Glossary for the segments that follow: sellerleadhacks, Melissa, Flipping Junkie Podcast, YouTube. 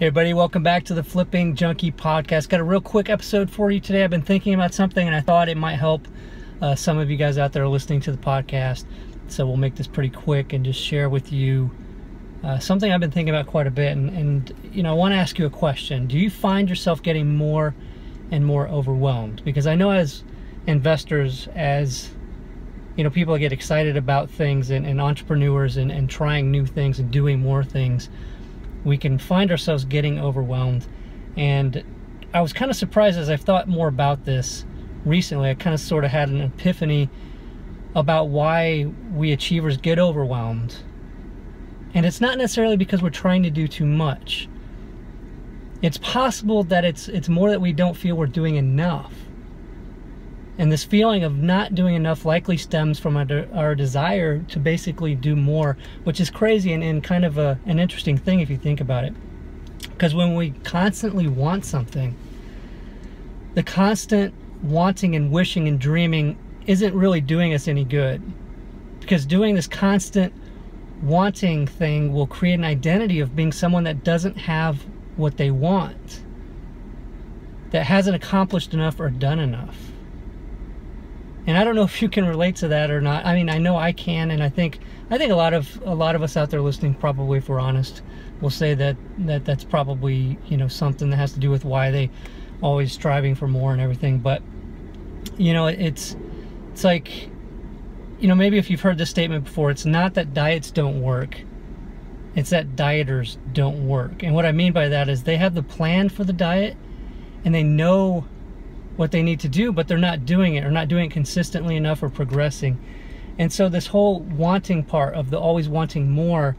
Hey everybody, welcome back to the Flipping Junkie Podcast. Got a real quick episode for you today. I've been thinking about something and I thought it might help some of you guys out there listening to the podcast. So we'll make this pretty quick and just share with you something I've been thinking about quite a bit. And you know, I want to ask you a question. Do you find yourself getting more and more overwhelmed? Because I know as investors, as you know, people get excited about things and entrepreneurs and trying new things and doing more things, we can find ourselves getting overwhelmed. And I was kind of surprised as I've thought more about this recently. I kind of sort of had an epiphany about why we achievers get overwhelmed. And it's not necessarily because we're trying to do too much. It's possible that it's more that we don't feel we're doing enough. And this feeling of not doing enough likely stems from our desire to basically do more, which is crazy and kind of an interesting thing if you think about it. Because when we constantly want something, the constant wanting and wishing and dreaming isn't really doing us any good. Because doing this constant wanting thing will create an identity of being someone that doesn't have what they want, that hasn't accomplished enough or done enough. And I don't know if you can relate to that or not. I mean, I know I can, and I think a lot of us out there listening, probably, if we're honest, will say that's probably, you know, something that has to do with why they always striving for more and everything. But you know, it's like, you know, maybe if you've heard this statement before, it's not that diets don't work, it's that dieters don't work. And what I mean by that is they have the plan for the diet and they know what they need to do, but they're not doing it, or not doing it consistently enough, or progressing. And so this whole wanting part of the always wanting more,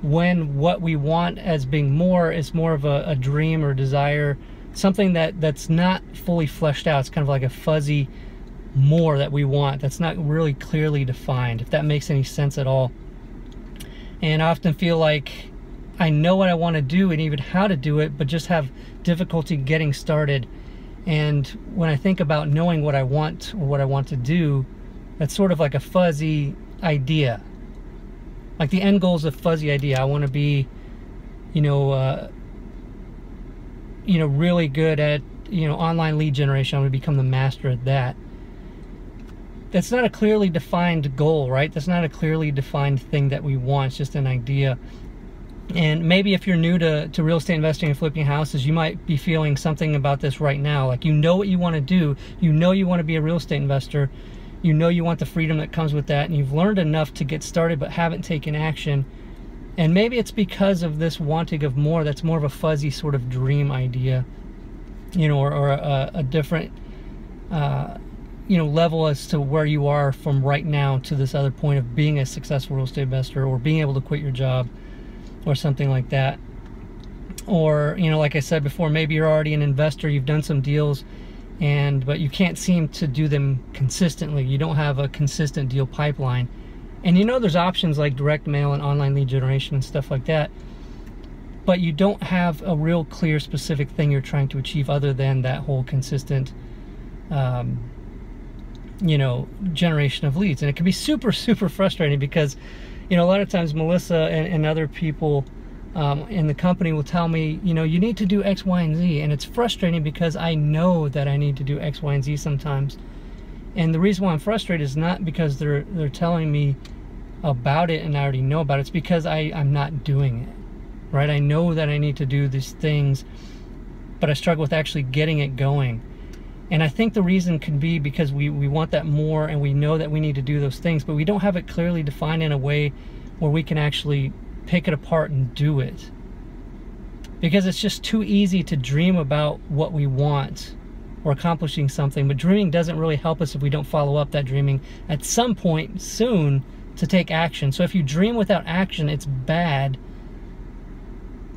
when what we want as being more is more of a dream or desire, something that's not fully fleshed out. It's kind of like a fuzzy more that we want that's not really clearly defined, if that makes any sense at all. And I often feel like I know what I want to do and even how to do it, but just have difficulty getting started. And when I think about knowing what I want or what I want to do, that's sort of like a fuzzy idea. Like the end goal is a fuzzy idea. I want to be, you know, really good at, you know, online lead generation. I'm going to become the master at that. That's not a clearly defined goal, right? That's not a clearly defined thing that we want. It's just an idea. And maybe if you're new to real estate investing and flipping houses, you might be feeling something about this right now. Like, you know what you want to do. You know you want to be a real estate investor. You know you want the freedom that comes with that. And you've learned enough to get started but haven't taken action. And maybe it's because of this wanting of more that's more of a fuzzy sort of dream idea, you know, or a different, you know, level as to where you are from right now to this other point of being a successful real estate investor or being able to quit your job, or something like that. Or, you know, like I said before, maybe you're already an investor, you've done some deals, but you can't seem to do them consistently. You don't have a consistent deal pipeline. And you know there's options like direct mail and online lead generation and stuff like that, but you don't have a real clear specific thing you're trying to achieve other than that whole consistent, you know, generation of leads. And it can be super, super frustrating because, you know, a lot of times Melissa and other people in the company will tell me, you know, you need to do X, Y, and Z. And it's frustrating because I know that I need to do X, Y, and Z sometimes. And the reason why I'm frustrated is not because they're telling me about it and I already know about it. It's because I'm not doing it, right? I know that I need to do these things, but I struggle with actually getting it going. And I think the reason could be because we want that more and we know that we need to do those things, but we don't have it clearly defined in a way where we can actually pick it apart and do it. Because it's just too easy to dream about what we want or accomplishing something, but dreaming doesn't really help us if we don't follow up that dreaming at some point soon to take action. So if you dream without action, it's bad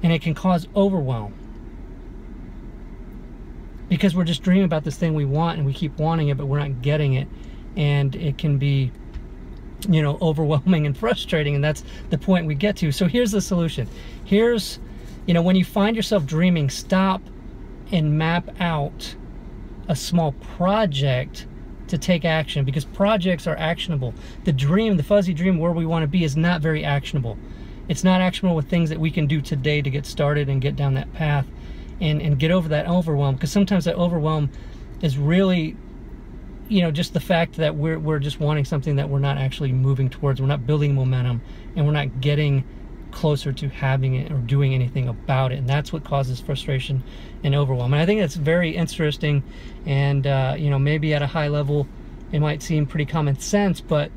and it can cause overwhelm. Because we're just dreaming about this thing we want and we keep wanting it, but we're not getting it. And it can be, you know, overwhelming and frustrating, and that's the point we get to. So here's the solution. Here's, you know, when you find yourself dreaming, stop and map out a small project to take action, because projects are actionable. The dream, the fuzzy dream where we want to be is not very actionable. It's not actionable with things that we can do today to get started and get down that path and get over that overwhelm. Because sometimes that overwhelm is really, you know, just the fact that we're just wanting something that we're not actually moving towards. We're not building momentum, and we're not getting closer to having it or doing anything about it. And that's what causes frustration and overwhelm. And I think that's very interesting. And, you know, maybe at a high level, it might seem pretty common sense, but,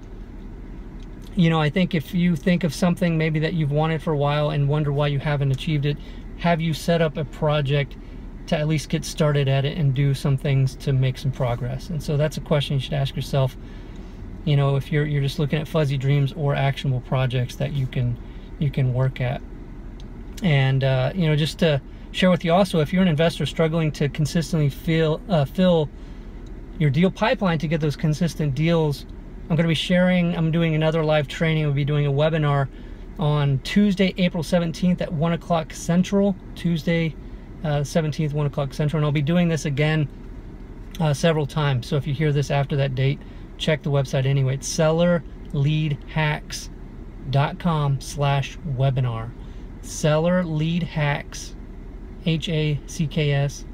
you know, I think if you think of something maybe that you've wanted for a while and wonder why you haven't achieved it, have you set up a project to at least get started at it and do some things to make some progress? And so that's a question you should ask yourself, you know, if you're just looking at fuzzy dreams or actionable projects that you can work at. And, you know, just to share with you also, if you're an investor struggling to consistently fill your deal pipeline to get those consistent deals, I'm going to be sharing, I'm doing another live training. I'll be doing a webinar on Tuesday, April 17th at 1 o'clock Central, Tuesday 17th, 1 o'clock Central. And I'll be doing this again several times. So if you hear this after that date, check the website anyway. It's sellerleadhacks.com/webinar. Sellerleadhacks, H-A-C-K-S,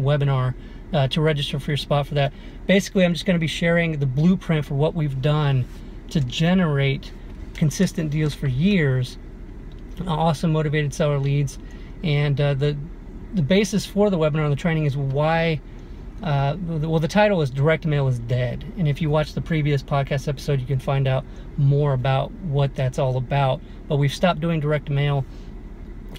/webinar. To register for your spot for that. Basically, I'm just going to be sharing the blueprint for what we've done to generate consistent deals for years, awesome motivated seller leads. And the basis for the webinar and the training is why, well, the title is Direct Mail is Dead. And if you watch the previous podcast episode, you can find out more about what that's all about. But we've stopped doing direct mail,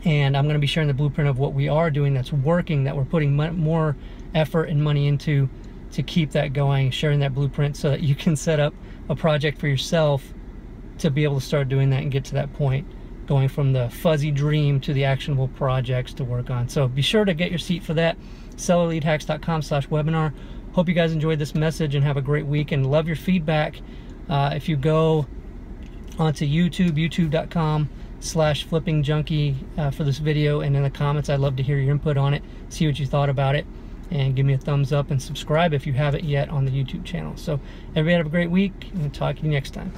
and I'm going to be sharing the blueprint of what we are doing that's working, that we're putting more effort and money into to keep that going, sharing that blueprint so that you can set up a project for yourself to be able to start doing that and get to that point, going from the fuzzy dream to the actionable projects to work on. So be sure to get your seat for that, sellerleadhacks.com/webinar. Hope you guys enjoyed this message and have a great week, and love your feedback. If you go onto YouTube, youtube.com/flippingjunkie for this video, and in the comments, I'd love to hear your input on it, see what you thought about it. And give me a thumbs up and subscribe if you haven't yet on the YouTube channel. So everybody have a great week, and we'll talk to you next time.